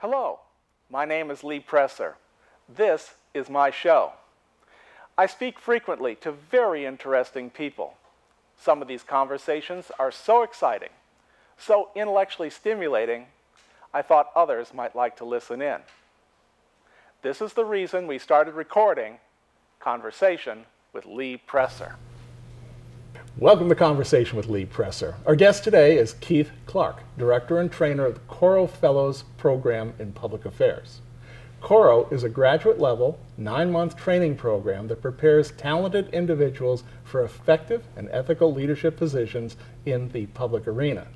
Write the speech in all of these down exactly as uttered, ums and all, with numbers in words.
Hello, my name is Lee Presser. This is my show. I speak frequently to very interesting people. Some of these conversations are so exciting, so intellectually stimulating, I thought others might like to listen in. This is the reason we started recording Conversation with Lee Presser. Welcome to Conversation with Lee Presser. Our guest today is Keith Clark, director and trainer of the Coro Fellows Program in Public Affairs. Coro is a graduate-level, nine-month training program that prepares talented individuals for effective and ethical leadership positions in the public arena.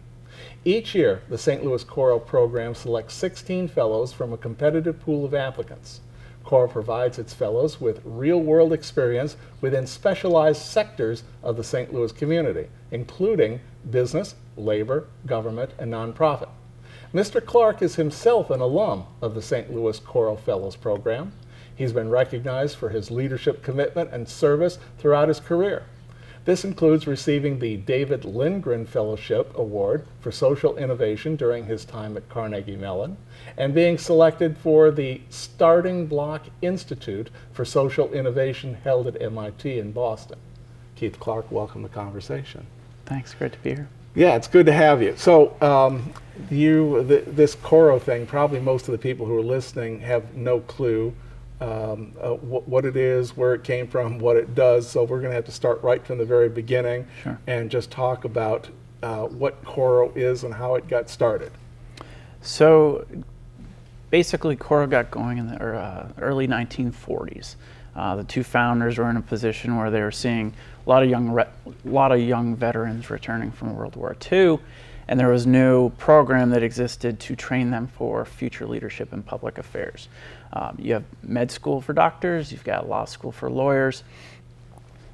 Each year, the Saint Louis Coro program selects sixteen fellows from a competitive pool of applicants. Coro provides its fellows with real-world experience within specialized sectors of the Saint Louis community, including business, labor, government, and nonprofit. Mister Clark is himself an alum of the Saint Louis Coro Fellows Program. He's been recognized for his leadership commitment and service throughout his career. This includes receiving the David Lindgren Fellowship Award for Social Innovation during his time at Carnegie Mellon, and being selected for the StartingBloc Institute for Social Innovation held at M I T in Boston. Keith Clark, welcome to Conversation. Thanks, great to be here. Yeah, it's good to have you. So, um, you th this Coro thing, probably most of the people who are listening have no clue Um, uh, wh what it is, where it came from, what it does. So we're going to have to start right from the very beginning. Sure. And just talk about uh, what Coro is and how it got started. So basically Coro got going in the uh, early nineteen forties. Uh, the two founders were in a position where they were seeing a lot of young, re lot of young veterans returning from World War Two, and there was no program that existed to train them for future leadership in public affairs. Um, you have med school for doctors, you've got law school for lawyers.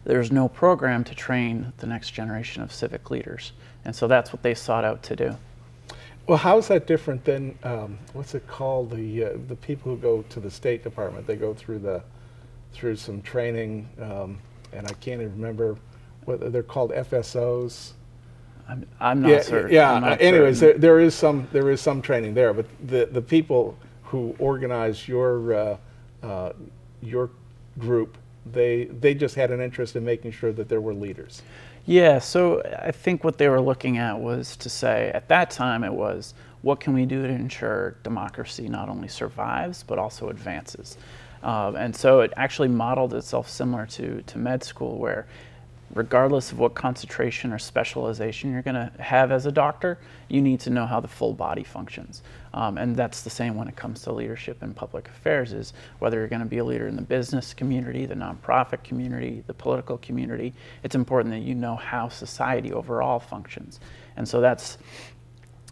There's no program to train the next generation of civic leaders. And so that's what they sought out to do. Well, how is that different than, um, what's it called, the, uh, the people who go to the State Department? They go through, the, through some training, um, and I can't even remember whether they're called F S Os. I'm, I'm not yeah, certain. Yeah, I'm not anyways, certain. There, there, is some, there is some training there, but the, the people who organized your uh, uh, your group, they they just had an interest in making sure that there were leaders. Yeah, so I think what they were looking at was to say, at that time it was, what can we do to ensure democracy not only survives but also advances? Um, and so it actually modeled itself similar to, to med school, where regardless of what concentration or specialization you're going to have as a doctor, you need to know how the full body functions. Um, and that's the same when it comes to leadership in public affairs, is whether you're going to be a leader in the business community, the nonprofit community, the political community, it's important that you know how society overall functions. And so that's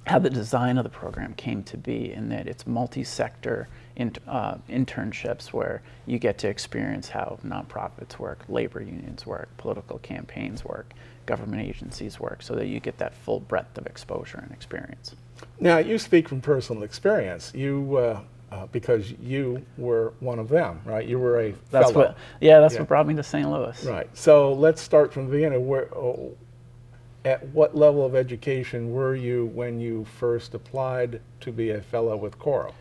how the design of the program came to be, in that it's multi-sector in, uh, internships where you get to experience how nonprofits work, labor unions work, political campaigns work, government agencies work, so that you get that full breadth of exposure and experience. Now, you speak from personal experience. You, uh, uh, because you were one of them, right? You were a that's fellow. What, yeah, that's yeah. what brought me to Saint Louis. Right. So let's start from the beginning. Where, oh, at what level of education were you when you first applied to be a fellow with Coro?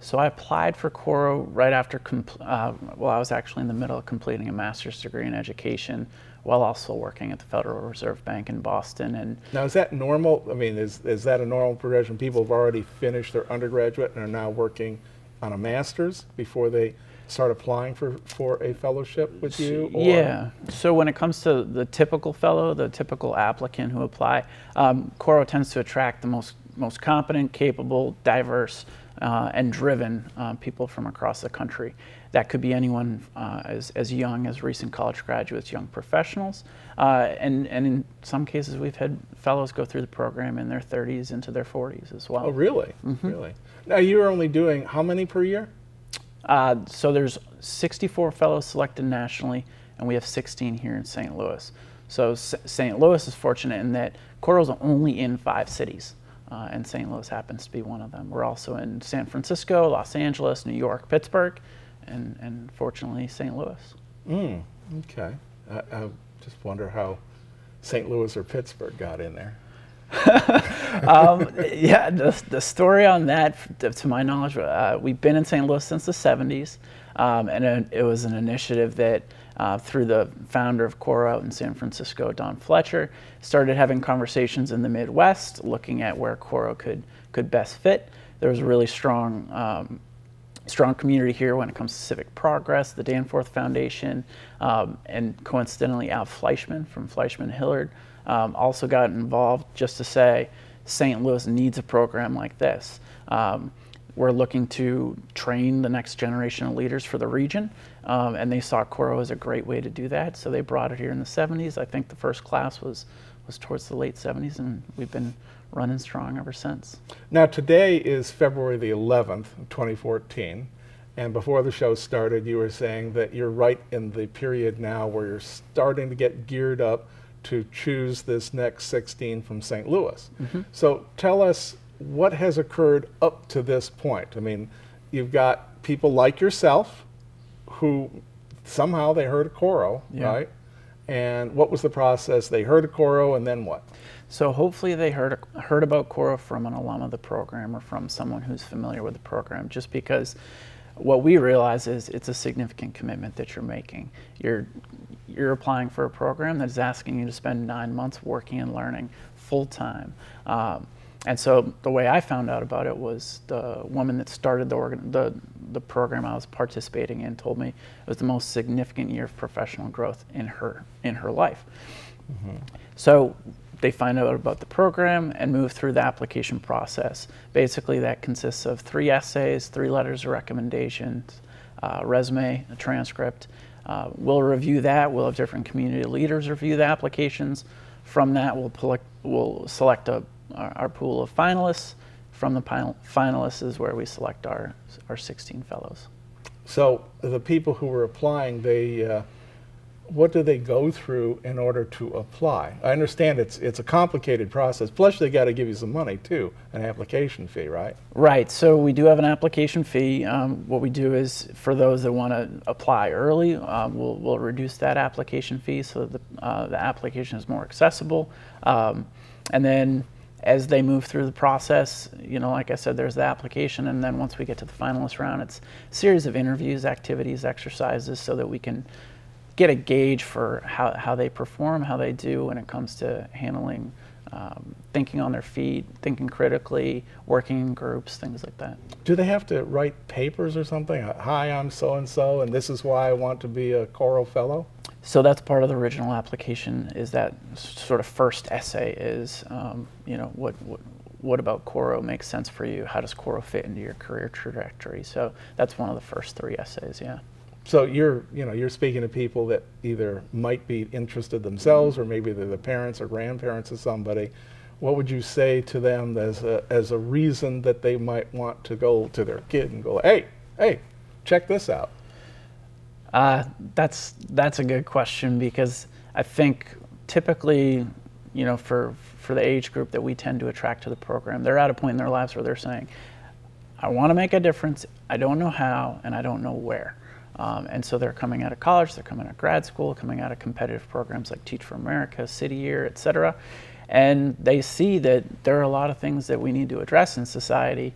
So I applied for Coro right after, uh, well, I was actually in the middle of completing a master's degree in education while also working at the Federal Reserve Bank in Boston. And now, is that normal? I mean, is, is that a normal progression? People have already finished their undergraduate and are now working on a master's before they start applying for, for a fellowship with you? Or? Yeah, so when it comes to the typical fellow, the typical applicant who apply, um, Coro tends to attract the most, most competent, capable, diverse, Uh, and driven uh, people from across the country. That could be anyone uh, as, as young as recent college graduates, young professionals, uh, and, and in some cases we've had fellows go through the program in their thirties into their forties as well. Oh, really? Mm-hmm. Really? Now, you're only doing how many per year? Uh, so there's sixty-four fellows selected nationally, and we have sixteen here in Saint Louis. So Saint Louis is fortunate in that Coro's only in five cities. Uh, and Saint Louis happens to be one of them. We're also in San Francisco, Los Angeles, New York, Pittsburgh, and, and fortunately Saint Louis. Mm, okay. I, I just wonder how Saint Louis or Pittsburgh got in there. um, yeah, the, the story on that, to my knowledge, uh, we've been in Saint Louis since the seventies, um, and it, it was an initiative that uh, through the founder of Coro in San Francisco, Don Fletcher, started having conversations in the Midwest, looking at where Coro could, could best fit. There was a really strong um, strong community here when it comes to civic progress, the Danforth Foundation, um, and coincidentally Al Fleishman from Fleishman-Hillard um, also got involved just to say Saint Louis needs a program like this. Um, we're looking to train the next generation of leaders for the region, um, and they saw Coro as a great way to do that, so they brought it here in the seventies. I think the first class was was towards the late seventies, and we've been running strong ever since. Now today is February the eleventh, twenty fourteen, and before the show started you were saying that you're right in the period now where you're starting to get geared up to choose this next sixteen from Saint Louis. Mm-hmm. So tell us what has occurred up to this point. I mean, you've got people like yourself who somehow they heard of Coro, yeah. right? And what was the process? They heard of Coro, and then what? So hopefully they heard heard about Coro from an alum of the program or from someone who's familiar with the program, just because what we realize is it's a significant commitment that you're making. You're, you're applying for a program that's asking you to spend nine months working and learning full-time. Um, and so the way I found out about it was the woman that started the, organ the, the program I was participating in told me it was the most significant year of professional growth in her, in her life. Mm-hmm. So they find out about the program and move through the application process. Basically that consists of three essays, three letters of recommendations, uh, resume, a transcript. Uh, we'll review that, we'll have different community leaders review the applications. From that we'll, collect, we'll select a, our, our pool of finalists. From the final, finalists is where we select our, our sixteen fellows. So the people who were applying, they uh what do they go through in order to apply? I understand it's it's a complicated process, plus they got to give you some money too, an application fee, right? Right, so we do have an application fee. Um, what we do is for those that want to apply early, um, we'll, we'll reduce that application fee so that the, uh, the application is more accessible. Um, and then as they move through the process, you know, like I said, there's the application, and then once we get to the finalist round, it's a series of interviews, activities, exercises so that we can get a gauge for how, how they perform, how they do when it comes to handling, um, thinking on their feet, thinking critically, working in groups, things like that. Do they have to write papers or something? Hi, I'm so-and-so, and this is why I want to be a Coro Fellow? So that's part of the original application, is that sort of first essay is, um, you know, what, what What about Coro makes sense for you? How does Coro fit into your career trajectory? So that's one of the first three essays, yeah. So you're, you know, you're speaking to people that either might be interested themselves, or maybe they're the parents or grandparents of somebody. What would you say to them as a, as a reason that they might want to go to their kid and go, hey, hey, check this out? Uh, that's, that's a good question, because I think typically, you know, for, for the age group that we tend to attract to the program, they're at a point in their lives where they're saying, I want to make a difference, I don't know how, and I don't know where. Um, and so they're coming out of college, they're coming out of grad school, coming out of competitive programs like Teach for America, City Year, et cetera. And they see that there are a lot of things that we need to address in society.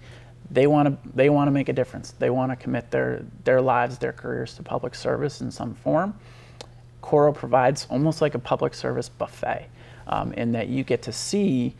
They want to they want to make a difference. They want to commit their, their lives, their careers to public service in some form. Coro provides almost like a public service buffet, um, in that you get to see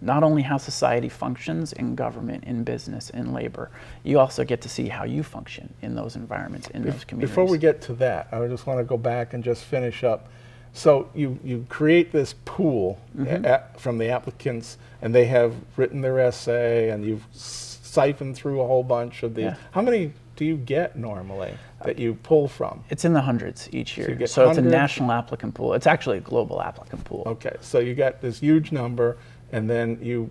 not only how society functions in government, in business, in labor, you also get to see how you function in those environments, in Be those communities. Before we get to that, I just want to go back and just finish up. So you, you create this pool, mm-hmm. at, from the applicants, and they have written their essay, and you've siphoned through a whole bunch of these. Yeah. How many do you get normally that you pull from? It's in the hundreds each year. So, you get so hundreds? It's a national applicant pool. It's actually a global applicant pool. Okay, so you got this huge number. And then you,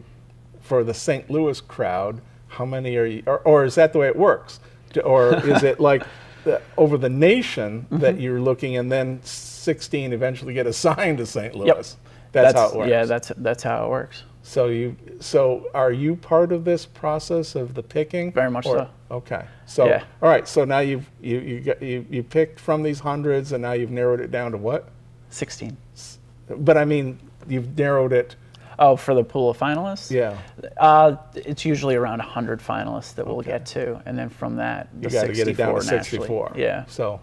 for the Saint Louis crowd, how many are you, or, or is that the way it works? Or is it like the, over the nation, mm-hmm. that you're looking, and then sixteen eventually get assigned to Saint Louis? Yep. That's, that's how it works. Yeah, that's, that's how it works. So you, so are you part of this process of the picking? Very much or, so. Okay. So, yeah. All right, so now you've, you, you, got, you, you picked from these hundreds, and now you've narrowed it down to what? sixteen. But I mean, you've narrowed it. Oh, for the pool of finalists? Yeah. Uh, it's usually around one hundred finalists that we'll okay. get to, and then from that, the you got to get it down to sixty-four. Yeah. So,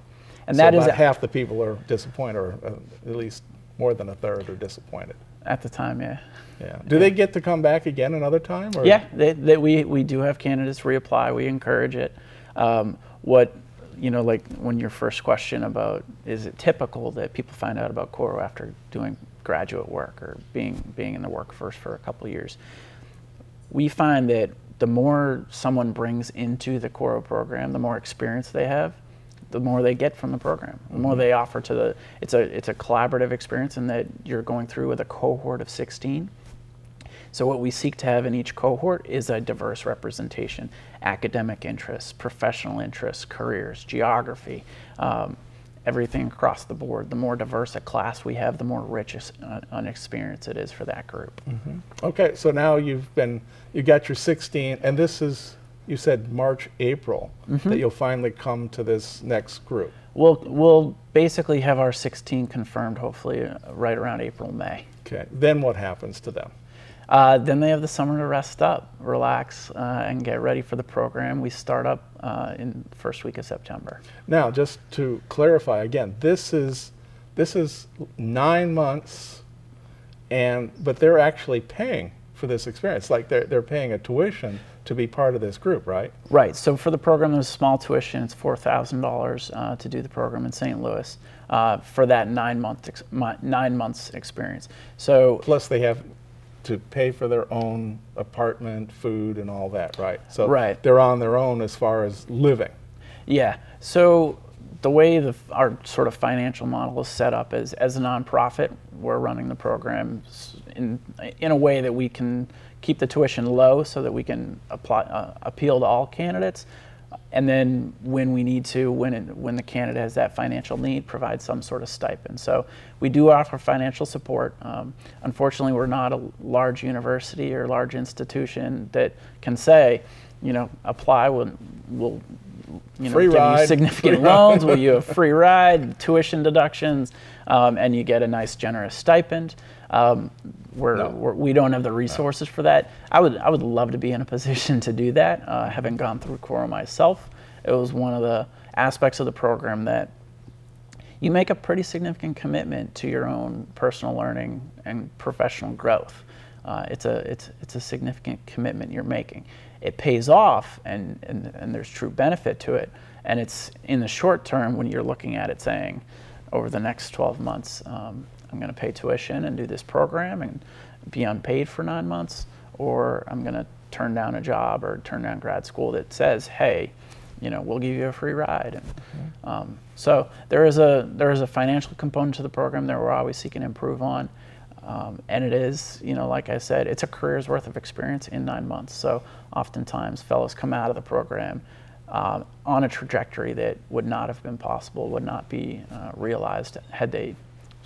and so that about is half the people are disappointed, or uh, at least more than a third are disappointed. At the time, yeah. Yeah. Do yeah. they get to come back again another time? Or? Yeah, they, they, we, we do have candidates reapply. We encourage it. Um, what, you know, like when your first question about, is it typical that people find out about Coro after doing graduate work or being, being in the workforce for a couple of years? We find that the more someone brings into the Coro program, the more experience they have, the more they get from the program, the more mm-hmm. they offer to the, it's a, it's a collaborative experience in that you're going through with a cohort of sixteen. So what we seek to have in each cohort is a diverse representation, academic interests, professional interests, careers, geography, um, everything across the board. The more diverse a class we have, the more rich uh, an experience it is for that group. Mm-hmm. Okay, so now you've been, you got your sixteen, and this is, you said March, April, mm-hmm. that you'll finally come to this next group. We'll, we'll basically have our sixteen confirmed, hopefully, uh, right around April, May. Okay, then what happens to them? Uh, then they have the summer to rest up, relax, uh, and get ready for the program. We start up uh, in the first week of September. Now, just to clarify again, this is this is nine months, and but they're actually paying for this experience. Like they're they're paying a tuition to be part of this group, right? Right. So for the program, there's a small tuition. It's four thousand uh, dollars to do the program in Saint Louis uh, for that nine month ex nine months experience. So plus they have to pay for their own apartment, food, and all that, right? So right. they're on their own as far as living. Yeah, so the way the, our sort of financial model is set up is, as a nonprofit, we're running the program in, in a way that we can keep the tuition low so that we can apply, uh, appeal to all candidates, and then when we need to, when, it, when the candidate has that financial need, provide some sort of stipend. So we do offer financial support. Um, unfortunately, we're not a large university or large institution that can say, you know, apply, we'll, we'll you know, give you significant loans, will you have free ride, tuition deductions, um, and you get a nice generous stipend. Um, we're, no. we're, we don't have the resources no. for that. I would, I would love to be in a position to do that. Uh, having gone through Coro myself, it was one of the aspects of the program that you make a pretty significant commitment to your own personal learning and professional growth. Uh, it's a, it's, it's a significant commitment you're making. It pays off, and, and, and there's true benefit to it. And it's in the short term when you're looking at it saying, over the next twelve months, um, I'm going to pay tuition and do this program and be unpaid for nine months, or I'm going to turn down a job or turn down grad school that says, hey, you know, we'll give you a free ride. And, mm-hmm. um, so there is a there is a financial component to the program that we're always seeking to improve on, um, and it is, you know, like I said, it's a career's worth of experience in nine months. So oftentimes fellows come out of the program uh, on a trajectory that would not have been possible, would not be uh, realized had they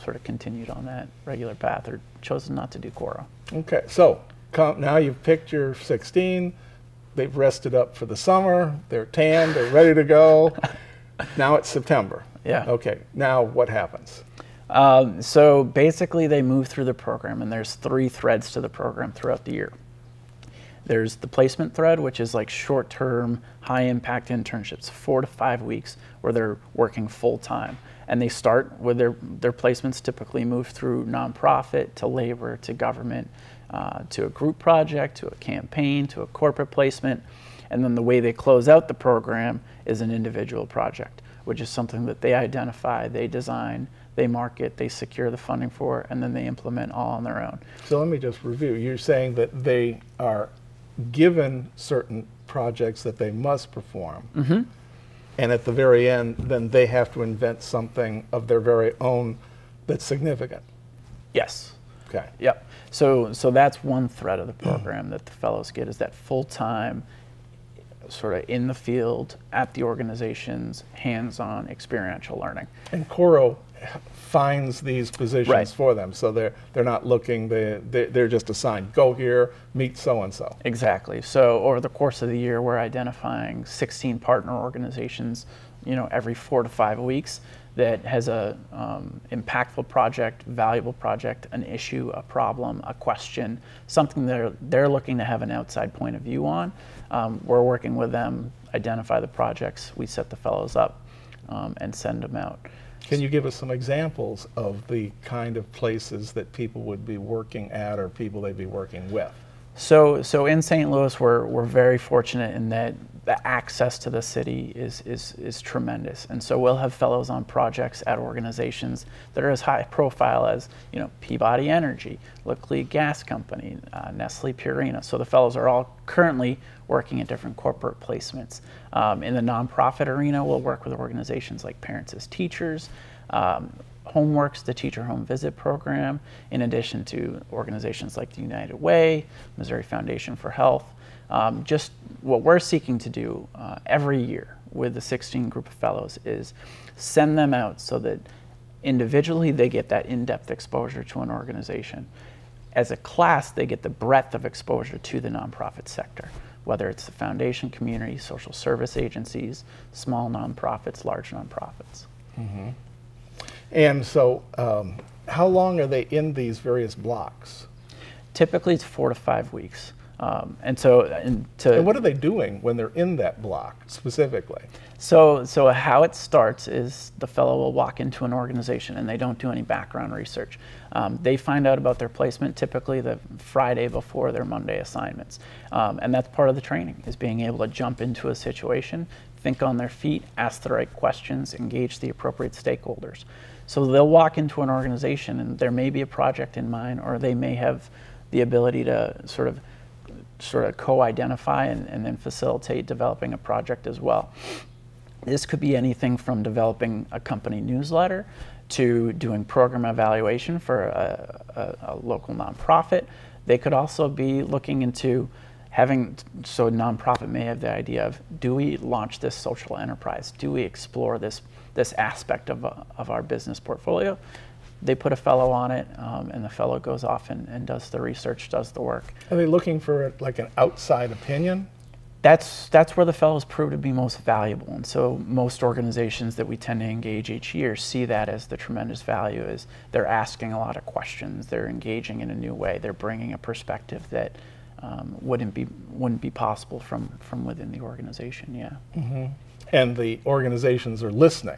sort of continued on that regular path or chosen not to do Coro. Okay, so com now you've picked your sixteen, they've rested up for the summer, they're tanned, they're ready to go. Now it's September. Yeah. Okay, now what happens? Um, so basically they move through the program, and there's three threads to the program throughout the year. There's the placement thread, which is like short-term, high-impact internships, four to five weeks where they're working full-time. And they start with their, their placements typically move through nonprofit to labor to government uh, to a group project, to a campaign, to a corporate placement. And then the way they close out the program is an individual project, which is something that they identify, they design, they market, they secure the funding for, and then they implement all on their own. So let me just review. You're saying that they are given certain projects that they must perform. Mm-hmm. And at the very end, then they have to invent something of their very own that's significant. Yes. Okay. Yep. So, so that's one thread of the program that the fellows get, is that full-time, sort of in the field, at the organization's hands-on experiential learning. And Coro finds these positions right. for them, so they're, they're not looking, they, they're just assigned, go here, meet so-and-so. Exactly. So over the course of the year, we're identifying sixteen partner organizations, you know, every four to five weeks that has a um, impactful project, valuable project, an issue, a problem, a question, something they're, they're looking to have an outside point of view on. Um, we're working with them, identify the projects, we set the fellows up um, and send them out. Can you give us some examples of the kind of places that people would be working at or people they'd be working with? So, so in Saint Louis, we're, we're very fortunate in that the access to the city is, is, is tremendous. And so we'll have fellows on projects at organizations that are as high profile as, you know, Peabody Energy, Laclede Gas Company, uh, Nestle Purina. So the fellows are all currently working at different corporate placements. Um, in the nonprofit arena, we'll work with organizations like Parents as Teachers, um, HomeWorks, the Teacher Home Visit Program, in addition to organizations like the United Way, Missouri Foundation for Health. Um, just what we're seeking to do uh, every year with the sixteen group of fellows is send them out so that individually they get that in-depth exposure to an organization. As a class, they get the breadth of exposure to the nonprofit sector, whether it's the foundation community, social service agencies, small nonprofits, large nonprofits. Mm-hmm. And so um, how long are they in these various blocks? Typically it's four to five weeks. Um, and so and to and what are they doing when they're in that block specifically? So, so how it starts is the fellow will walk into an organization and they don't do any background research. Um, they find out about their placement typically the Friday before their Monday assignments. Um, and that's part of the training, is being able to jump into a situation, think on their feet, ask the right questions, engage the appropriate stakeholders. So they'll walk into an organization and there may be a project in mind, or they may have the ability to sort of sort of co-identify and, and then facilitate developing a project as well. This could be anything from developing a company newsletter to doing program evaluation for a, a, a local nonprofit. They could also be looking into having, so a nonprofit may have the idea of, do we launch this social enterprise? Do we explore this, this aspect of, uh, of our business portfolio? They put a fellow on it, um, and the fellow goes off and, and does the research, does the work. Are they looking for like an outside opinion? That's, that's where the fellows prove to be most valuable. And so most organizations that we tend to engage each year see that as the tremendous value, is they're asking a lot of questions, they're engaging in a new way, they're bringing a perspective that um, wouldn't be, wouldn't be possible from, from within the organization, yeah. Mm-hmm. And the organizations are listening.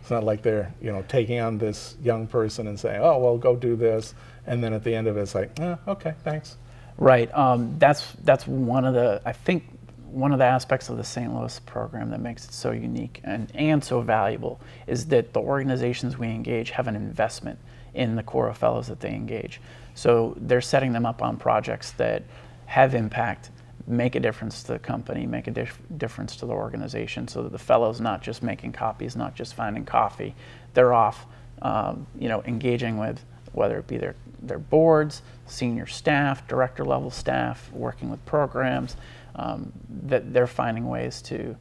It's not like they're, you know, taking on this young person and saying, oh, well, go do this, and then at the end of it, it's like, eh, okay, thanks. Right. Um, that's that's one of the, I think, one of the aspects of the Saint Louis program that makes it so unique and, and so valuable is that the organizations we engage have an investment in the Coro Fellows that they engage. So they're setting them up on projects that have impact, make a difference to the company, make a dif difference to the organization, so that the fellow's not just making copies, not just finding coffee. They're off, um, you know, engaging with, whether it be their, their boards, senior staff, director level staff, working with programs, um, that they're finding ways to,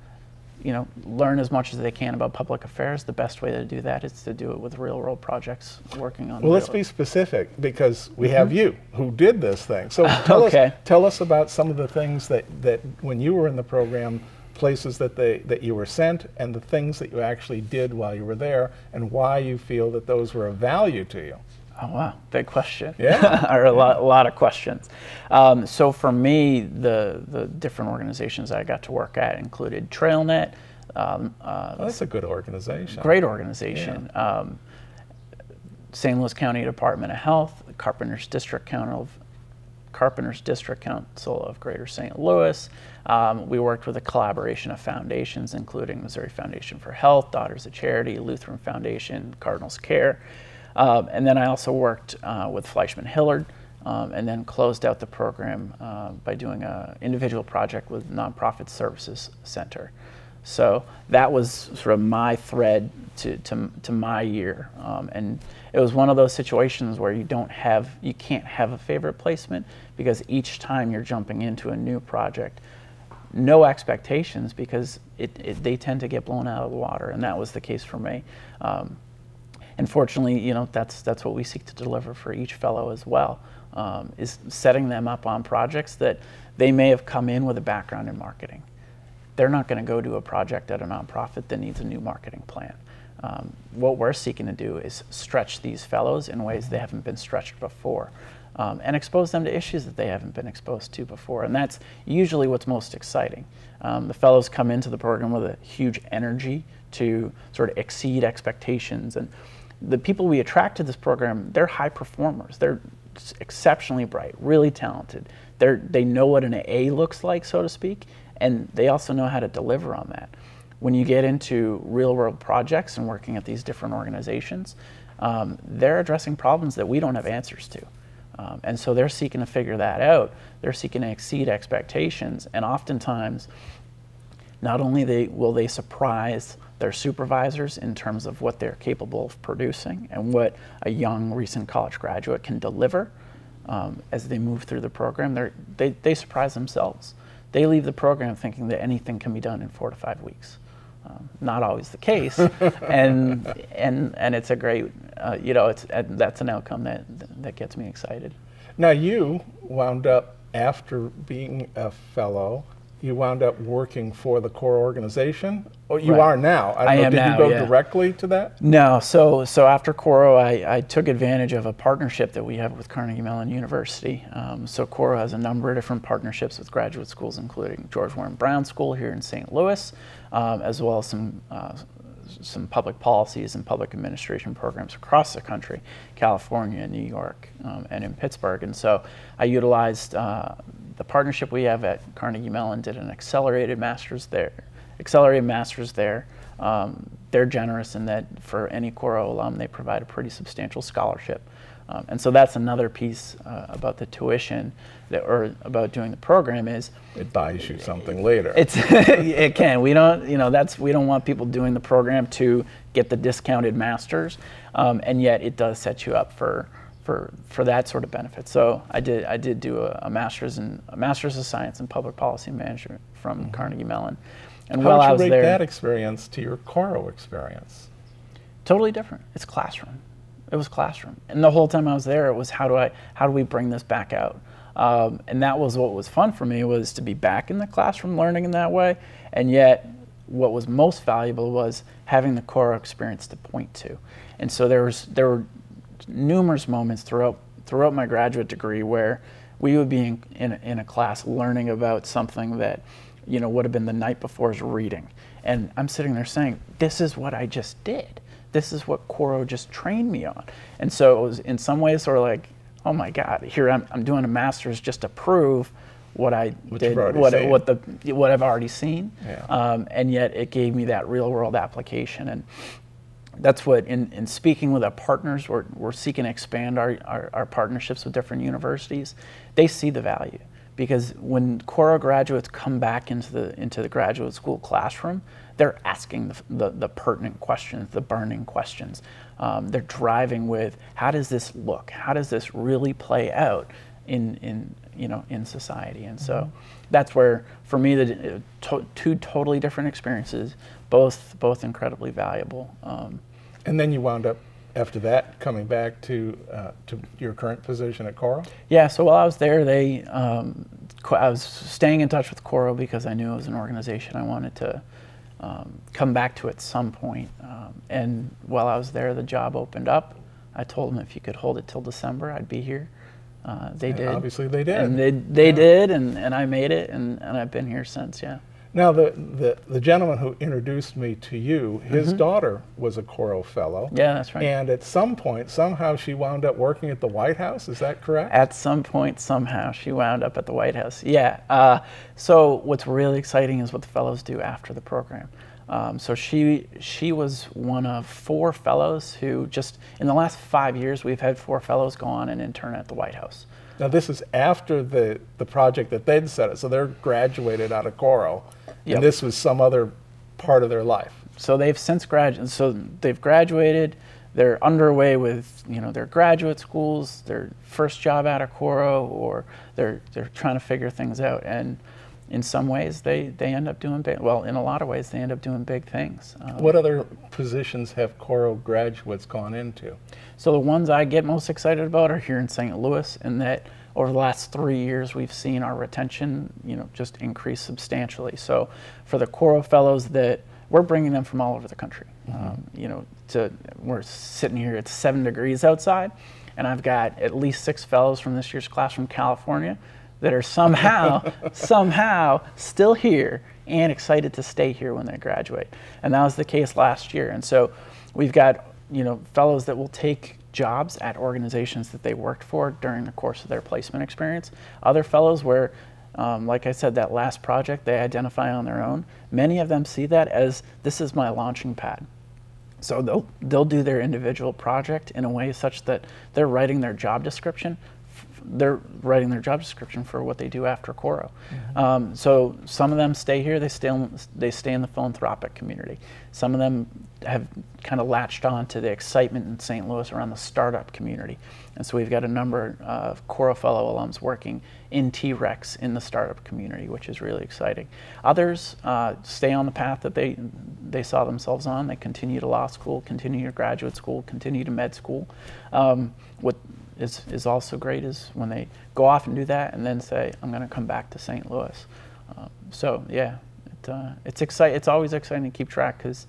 you know, learn as much as they can about public affairs. The best way to do that is to do it with real world projects, working on. Well, let's be specific, because we have you who did this thing. So tell okay. us, tell us about some of the things that, that when you were in the program, places that they that you were sent, and the things that you actually did while you were there, and why you feel that those were of value to you. Oh wow, big question. Yeah, or a lot, a lot of questions. Um, so for me, the the different organizations I got to work at included TrailNet. Um, uh, well, that's a good organization. Great organization. Yeah. Um, Saint Louis County Department of Health, Carpenters District Council, Carpenters District Council of Greater Saint Louis. Um, we worked with a collaboration of foundations, including Missouri Foundation for Health, Daughters of Charity, Lutheran Foundation, Cardinals Care. Um, and then I also worked uh, with Fleishman-Hillard, um, and then closed out the program uh, by doing an individual project with Nonprofit Services Center. So that was sort of my thread to, to, to my year. Um, and it was one of those situations where you don't have, you can't have a favorite placement, because each time you're jumping into a new project, no expectations, because it, it, they tend to get blown out of the water. And that was the case for me. Um, And fortunately, you know, that's, that's what we seek to deliver for each fellow as well, um, is setting them up on projects that they may have come in with a background in marketing. They're not going to go do a project at a nonprofit that needs a new marketing plan. Um, what we're seeking to do is stretch these fellows in ways they haven't been stretched before, um, and expose them to issues that they haven't been exposed to before. And that's usually what's most exciting. Um, the fellows come into the program with a huge energy to sort of exceed expectations. And the people we attract to this program, they're high performers. They're exceptionally bright, really talented. They're, they know what an A looks like, so to speak, and they also know how to deliver on that. When you get into real-world projects and working at these different organizations, um, they're addressing problems that we don't have answers to. Um, and so they're seeking to figure that out. They're seeking to exceed expectations. And oftentimes, not only they, will they surprise their supervisors in terms of what they're capable of producing and what a young recent college graduate can deliver um, as they move through the program, they, they surprise themselves. They leave the program thinking that anything can be done in four to five weeks. Um, not always the case, and and and it's a great, uh, you know, it's uh, that's an outcome that that gets me excited. Now you wound up, after being a fellow, you wound up working for the core organization. Oh, you right. are now. I, don't I know, am did now. Did you go yeah. directly to that? No. So so after Coro, I, I took advantage of a partnership that we have with Carnegie Mellon University. Um, so Coro has a number of different partnerships with graduate schools, including George Warren Brown School here in Saint Louis, um, as well as some uh, some public policies and public administration programs across the country, California, New York, um, and in Pittsburgh. And so I utilized. Uh, The partnership we have at Carnegie Mellon, did an accelerated master's there. Accelerated master's there. Um, they're generous in that for any Coro alum, they provide a pretty substantial scholarship. Um, and so that's another piece uh, about the tuition, that, or about doing the program is it buys you something later. It's it can. We don't, you know, that's we don't want people doing the program to get the discounted masters, um, and yet it does set you up for. For, for that sort of benefit. So I did I did do a, a master's in a master's of science in public policy management from mm-hmm. Carnegie Mellon. And how while would you I was rate there, that experience to your Coro experience? Totally different. It's classroom. It was classroom. And the whole time I was there, it was how do I how do we bring this back out? Um, and that was what was fun for me, was to be back in the classroom learning in that way. And yet what was most valuable was having the Coro experience to point to. And so there was there were numerous moments throughout throughout my graduate degree where we would be in, in, in a class learning about something that, you know, would have been the night before's reading. And I'm sitting there saying, this is what I just did. This is what Coro just trained me on. And so it was in some ways sort of like, oh my God, here I'm, I'm doing a master's just to prove what I Which did, what, what, the, what I've already seen. Yeah. Um, and yet it gave me that real world application. And that's what, in, in speaking with our partners, we're, we're seeking to expand our, our, our partnerships with different universities. They see the value, because when Coro graduates come back into the, into the graduate school classroom, they're asking the, the, the pertinent questions, the burning questions. Um, they're driving with, how does this look? How does this really play out in, in, you know, in society? And so mm-hmm. that's where, for me, the to, two totally different experiences, both, both incredibly valuable. Um, And then you wound up, after that, coming back to uh, to your current position at Coro? Yeah, so while I was there, they um, I was staying in touch with Coro because I knew it was an organization I wanted to um, come back to at some point. Um, and while I was there, the job opened up. I told them if you could hold it till December, I'd be here. Uh, they and did. Obviously they did. And they, they yeah. did, and, and I made it, and, and I've been here since, yeah. Now, the, the, the gentleman who introduced me to you, his mm-hmm. daughter was a Coro Fellow. Yeah, that's right. And at some point, somehow, she wound up working at the White House. Is that correct? At some point, somehow, she wound up at the White House. Yeah. Uh, so what's really exciting is what the fellows do after the program. Um, so she, she was one of four fellows who just, in the last five years, we've had four fellows go on and intern at the White House. Now, this is after the, the project that they'd set up. So they're graduated out of Coro. Yep. And this was some other part of their life. So they've since graduated. So they've graduated. They're underway with, you know, their graduate schools, their first job out of Coro, or they're they're trying to figure things out. And in some ways, they they end up doing big. Well, in a lot of ways, they end up doing big things. Um, what other positions have Coro graduates gone into? So the ones I get most excited about are here in Saint Louis, in that. Over the last three years, we've seen our retention, you know, just increase substantially. So for the Coro fellows that we're bringing them from all over the country. Mm-hmm. um, you know, to, we're sitting here, it's seven degrees outside, and I've got at least six fellows from this year's class from California that are somehow, somehow still here and excited to stay here when they graduate. And that was the case last year. And so we've got, you know, fellows that will take jobs at organizations that they worked for during the course of their placement experience. Other fellows where, um, like I said, that last project they identify on their own. Many of them see that as, this is my launching pad. So they'll, they'll do their individual project in a way such that they're writing their job description. They're writing their job description for what they do after Coro. Mm-hmm. um, so some of them stay here, they stay, on, they stay in the philanthropic community. Some of them have kind of latched on to the excitement in Saint Louis around the startup community. And so we've got a number of Coro Fellow alums working in T-Rex in the startup community, which is really exciting. Others uh, stay on the path that they, they saw themselves on. They continue to law school, continue to graduate school, continue to med school. Um, with, Is, is also great is when they go off and do that and then say, I'm going to come back to Saint Louis. Um, so yeah, it, uh, it's exciting. It's always exciting to keep track because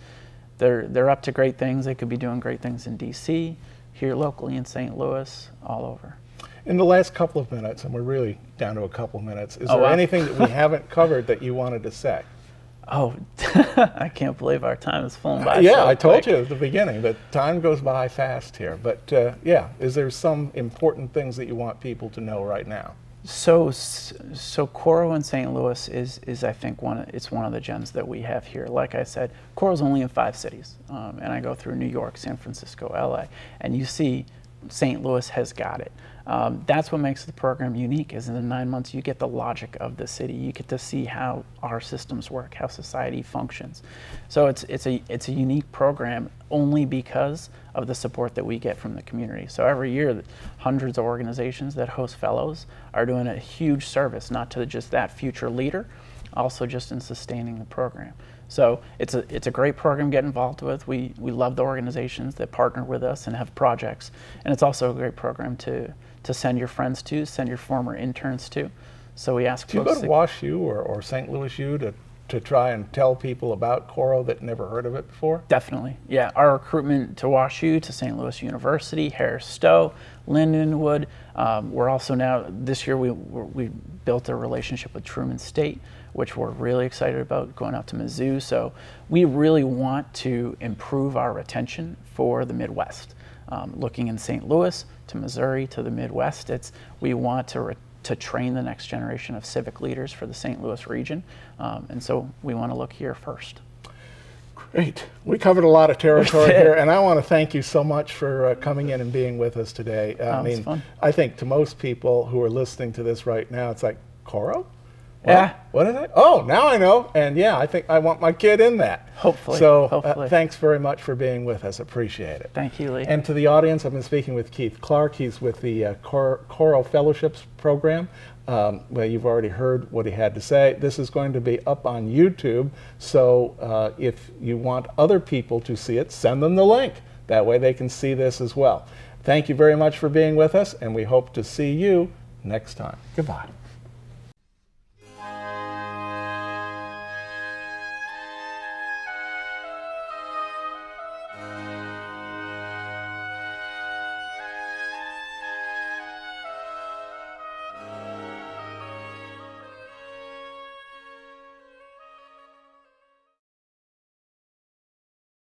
they're, they're up to great things. They could be doing great things in D C, here locally in Saint Louis, all over. In the last couple of minutes, and we're really down to a couple of minutes, is oh, there wow. anything that we haven't covered that you wanted to say? Oh, I can't believe our time is flown by. Yeah, so I told you at the beginning that time goes by fast here. But uh, yeah, is there some important things that you want people to know right now? So, so Coro in Saint Louis is, is I think, one of, it's one of the gems that we have here. Like I said, Coro's only in five cities, um, and I go through New York, San Francisco, L A, and you see Saint Louis has got it. Um, that's what makes the program unique, is in the nine months you get the logic of the city. You get to see how our systems work, how society functions. So it's, it's, a, it's a unique program only because of the support that we get from the community. So every year, hundreds of organizations that host fellows are doing a huge service, not to just that future leader, also just in sustaining the program. So it's a, it's a great program to get involved with. We, we love the organizations that partner with us and have projects. And it's also a great program to, to send your friends to, send your former interns to. So we ask folks. Do you go to WashU or, or Saint Louis U to, to try and tell people about Coro that never heard of it before? Definitely, yeah. Our recruitment to WashU, to Saint Louis University, Harris Stowe, Lindenwood. Um, we're also now, this year we, we built a relationship with Truman State, which we're really excited about, going out to Mizzou. So we really want to improve our retention for the Midwest. Um, looking in Saint Louis, to Missouri, to the Midwest, it's, we want to, to train the next generation of civic leaders for the Saint Louis region. Um, and so we want to look here first. Great. We covered a lot of territory here, and I want to thank you so much for uh, coming in and being with us today. Uh, oh, I mean, fun. I think to most people who are listening to this right now, it's like, Coro? What? Yeah. What is it? Oh, now I know. And yeah, I think I want my kid in that. Hopefully. So Hopefully. Uh, thanks very much for being with us. Appreciate it. Thank you, Lee. And to the audience, I've been speaking with Keith Clark. He's with the uh, Coro, Coro Fellowships Program. Um, well, you've already heard what he had to say. This is going to be up on YouTube. So uh, if you want other people to see it, send them the link. That way they can see this as well. Thank you very much for being with us, and we hope to see you next time. Goodbye.